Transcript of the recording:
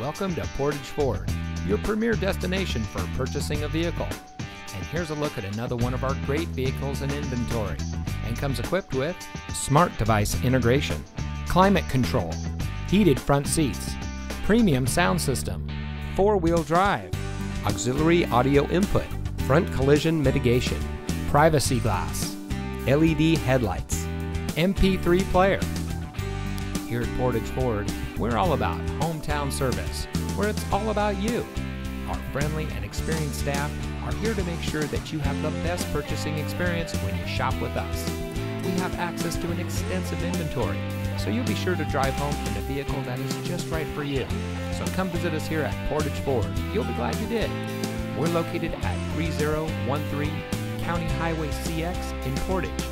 Welcome to Portage Ford, your premier destination for purchasing a vehicle. And here's a look at another one of our great vehicles in inventory, and comes equipped with smart device integration, climate control, heated front seats, premium sound system, four-wheel drive, auxiliary audio input, front collision mitigation, privacy glass, LED headlights, MP3 player. Here at Portage Ford, we're all about hometown service, where it's all about you. Our friendly and experienced staff are here to make sure that you have the best purchasing experience when you shop with us. We have access to an extensive inventory, so you'll be sure to drive home in a vehicle that is just right for you. So come visit us here at Portage Ford. You'll be glad you did. We're located at 3013 County Highway CX in Portage.